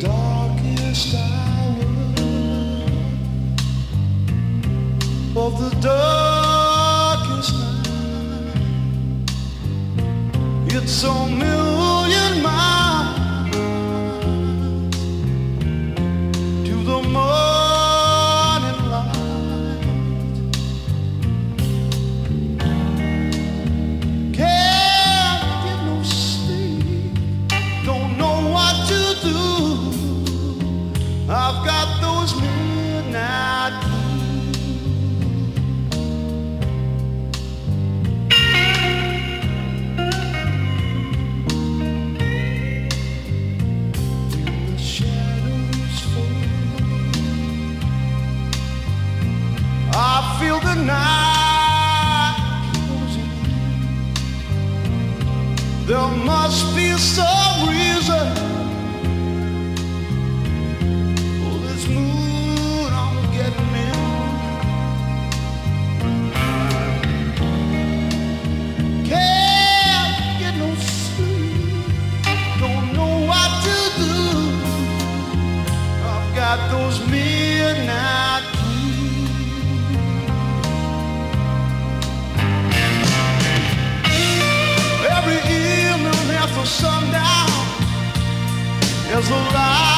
darkest hour of the darkest night. It's a million miles to the morning light. Can't get no sleep, don't know what to do. I've got those midnight blues. I feel the night closing. There must be some reason for this mood I'm getting in. Can't get no sleep, don't know what to do. I've got those midnight blues. Every evening after sundown, there's a light.